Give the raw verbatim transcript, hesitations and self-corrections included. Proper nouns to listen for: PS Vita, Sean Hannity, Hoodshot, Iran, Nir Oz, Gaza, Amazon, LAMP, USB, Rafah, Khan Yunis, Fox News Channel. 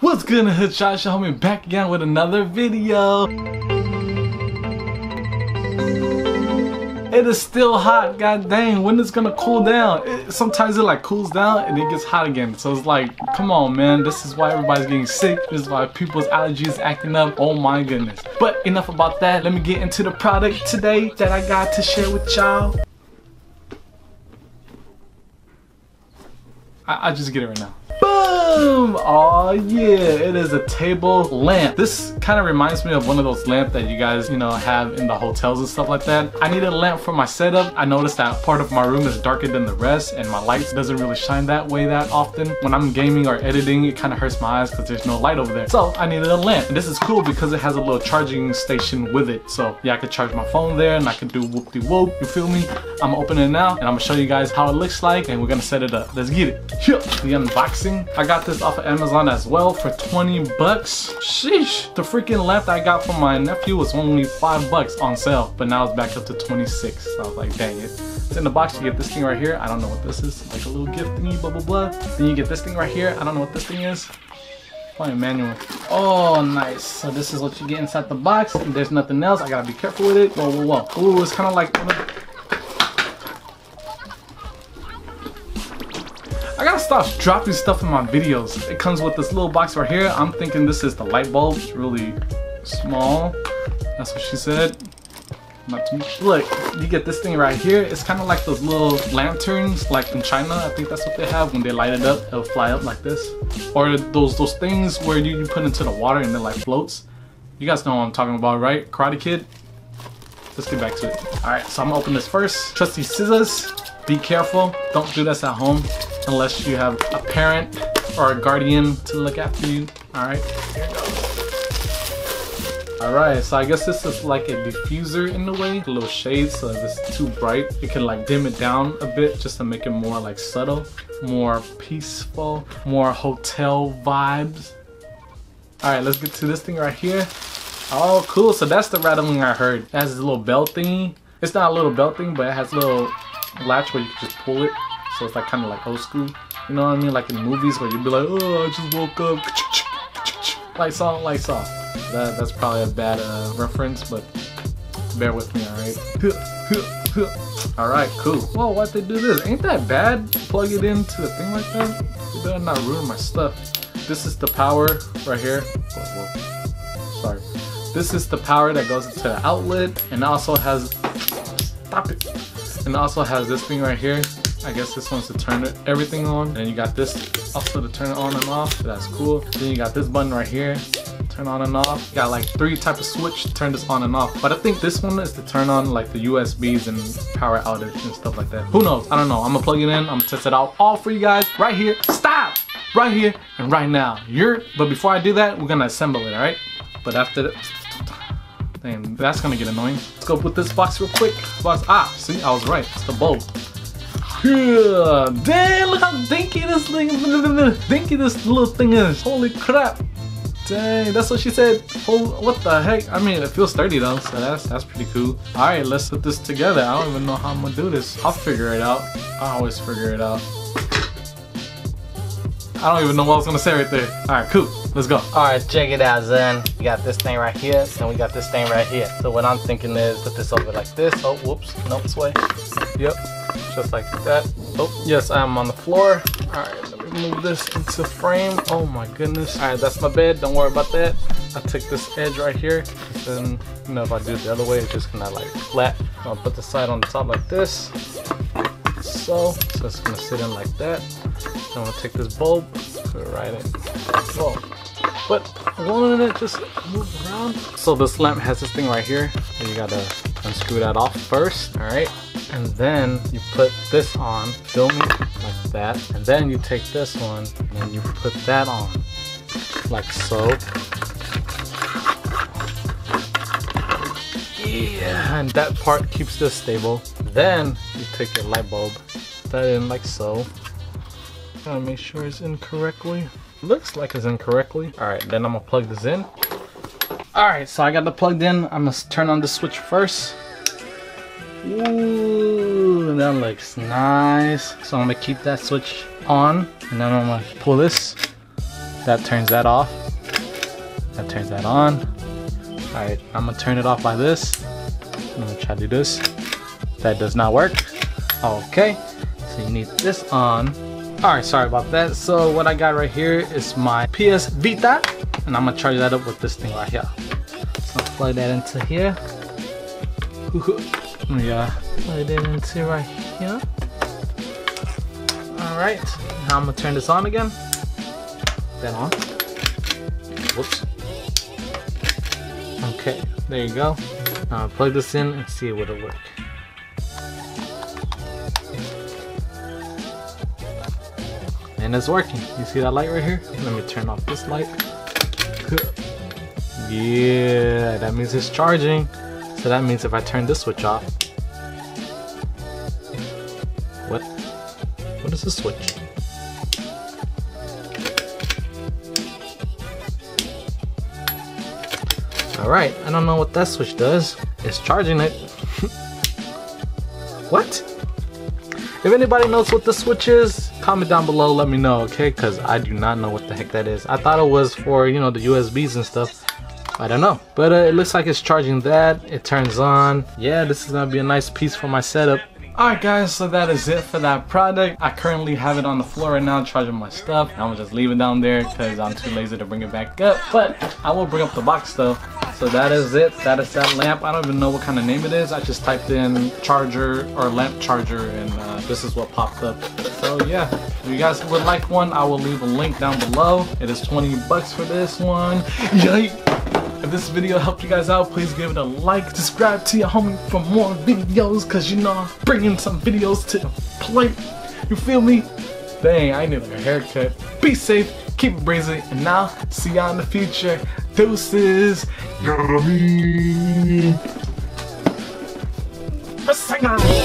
What's good, Hoodshot? It's your homie back again with another video. It is still hot, god dang. When is it gonna cool down? It, sometimes it like cools down and it gets hot again. So it's like, come on, man. This is why everybody's getting sick. This is why people's allergies acting up. Oh my goodness. But enough about that. Let me get into the product today that I got to share with y'all. I, I just get it right now. Boom! Oh yeah, it is a table lamp. This kind of reminds me of one of those lamps that you guys, you know, have in the hotels and stuff like that. I need a lamp for my setup. I noticed that part of my room is darker than the rest and my lights doesn't really shine that way that often. When I'm gaming or editing, it kind of hurts my eyes because there's no light over there. So I needed a lamp. And this is cool because it has a little charging station with it. So yeah, I could charge my phone there and I could do whoop-de-whoop, you feel me? I'm gonna open it now and I'm gonna show you guys how it looks like and we're gonna set it up. Let's get it. Yep, the unboxing. I got this off of Amazon as well for twenty bucks. Sheesh. The freaking lamp I got from my nephew was only five bucks on sale, but now it's back up to twenty-six. So I was like, dang it. It's in the box. You get this thing right here. I don't know what this is. Like a little gift thingy, blah, blah, blah. Then you get this thing right here. I don't know what this thing is. Probably a manual. Oh, nice. So this is what you get inside the box. There's nothing else. I gotta be careful with it. Whoa, whoa, whoa. Ooh, it's kind of like... I gotta stop dropping stuff in my videos. It comes with this little box right here. I'm thinking this is the light bulb. It's really small. That's what she said. Not too much. Look, you get this thing right here. It's kind of like those little lanterns, like in China. I think that's what they have. When they light it up, it'll fly up like this. Or those those things where you, you put into the water and it like floats. You guys know what I'm talking about, right? Karate Kid. Let's get back to it. All right, so I'm gonna open this first. Trusty scissors. Be careful. Don't do this at home. Unless you have a parent or a guardian to look after you. Alright, here it goes. Alright, so I guess this is like a diffuser in a way. A little shade, so if it's too bright, it can like dim it down a bit just to make it more like subtle, more peaceful, more hotel vibes. Alright, let's get to this thing right here. Oh, cool. So that's the rattling I heard. It has this little bell thingy. It's not a little bell thing, but it has a little latch where you can just pull it. So it's like kind of like old school, you know what I mean? Like in movies where you'd be like, oh, I just woke up. Lights off, lights off. That, that's probably a bad uh, reference, but bear with me, alright? Alright, cool. Whoa, why'd they do this? Ain't that bad? Plug it into a thing like that? You better not ruin my stuff. This is the power right here. Whoa, whoa. Sorry. This is the power that goes into the outlet and also has... Stop it. And also has this thing right here. I guess this one's to turn it, everything on. And you got this also to turn it on and off. That's cool. Then you got this button right here. Turn on and off. Got like three types of switch to turn this on and off. But I think this one is to turn on like the U S Bs and power outage and stuff like that. Who knows? I don't know. I'm gonna plug it in. I'm gonna test it out all for you guys right here. Stop! Right here and right now. You're, but before I do that, we're gonna assemble it, alright? But after that, dang, that's gonna get annoying. Let's go put this box real quick. Box, ah, see, I was right. It's the bulb. Yeah. Damn, look how dinky this thing dinky this little thing is. Holy crap. Dang, that's what she said. Holy, what the heck? I mean, it feels sturdy though, so that's that's pretty cool. Alright, let's put this together. I don't even know how I'm gonna do this. I'll figure it out. I always figure it out. I don't even know what I was gonna say right there. Alright, cool. Let's go. Alright, check it out, Zen. We got this thing right here, and we got this thing right here. So what I'm thinking is put this over like this. Oh, whoops. No, this way. Yep. Just like that. Oh, yes, I'm on the floor. All right, let me move this into frame. Oh my goodness. All right, that's my bed. Don't worry about that. I took this edge right here. Then, you know, if I do it the other way, it's just gonna like flat. I'll put the side on the top like this. So, so it's gonna sit in like that. I'm gonna take this bulb, put it right in. Whoa. But won't it just move around? So this lamp has this thing right here. You gotta unscrew that off first. All right. And then you put this on, feel me, like that. And then you take this one and you put that on, like so. Yeah, and that part keeps this stable. Then you take your light bulb, put that in like so. Gotta make sure it's in correctly. Looks like it's in correctly. All right, then I'm gonna plug this in. All right, so I got it plugged in. I'm gonna turn on the switch first. Ooh, that looks nice. So I'm gonna keep that switch on and then I'm gonna pull this. That turns that off. That turns that on. All right, I'm gonna turn it off by this. I'm gonna try to do this. That does not work. Okay, so you need this on. All right, sorry about that. So what I got right here is my P S Vita, and I'm gonna charge that up with this thing right here. So I'll plug that into here. Yeah, plug that into right here. All right, now I'm gonna turn this on again. That on. Whoops. Okay, there you go. Now I'll plug this in and see if it'll work. And it's working. You see that light right here? Let me turn off this light. Yeah, that means it's charging. So that means if I turn this switch off. What? What is this switch? Alright, I don't know what that switch does. It's charging it. What? If anybody knows what this switch is, comment down below, let me know, okay? Because I do not know what the heck that is. I thought it was for, you know, the U S Bs and stuff. I don't know. But uh, it looks like it's charging that. It turns on. Yeah, this is going to be a nice piece for my setup. Alright guys, so that is it for that product. I currently have it on the floor right now, charging my stuff. I'm gonna just leave it down there because I'm too lazy to bring it back up. But I will bring up the box though. So that is it. That is that lamp. I don't even know what kind of name it is. I just typed in charger or lamp charger and uh, this is what popped up. So yeah, if you guys would like one, I will leave a link down below. It is twenty bucks for this one. Yikes! If this video helped you guys out, please give it a like. Subscribe to your homie for more videos, because you know I'm bringing some videos to the plate. You feel me? Dang, I need a haircut. Be safe, keep it breezy, and now, see y'all in the future. Deuces. You know what I mean?